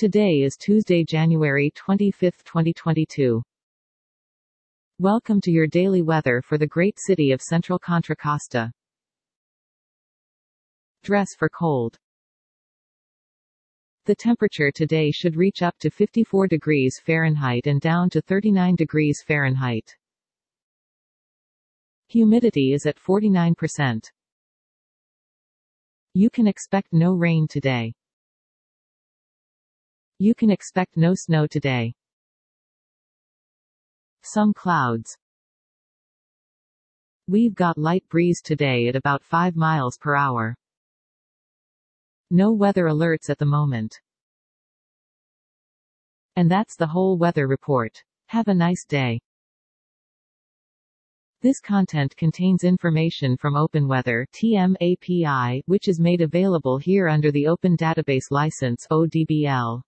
Today is Tuesday, January 25, 2022. Welcome to your daily weather for the great city of central Contra Costa. Dress for cold. The temperature today should reach up to 54 degrees Fahrenheit and down to 39 degrees Fahrenheit. Humidity is at 49%. You can expect no rain today. You can expect no snow today. Some clouds. We've got light breeze today at about 5 miles per hour. No weather alerts at the moment. And that's the whole weather report. Have a nice day. This content contains information from OpenWeather (TMAPI), which is made available here under the Open Database License (ODBL).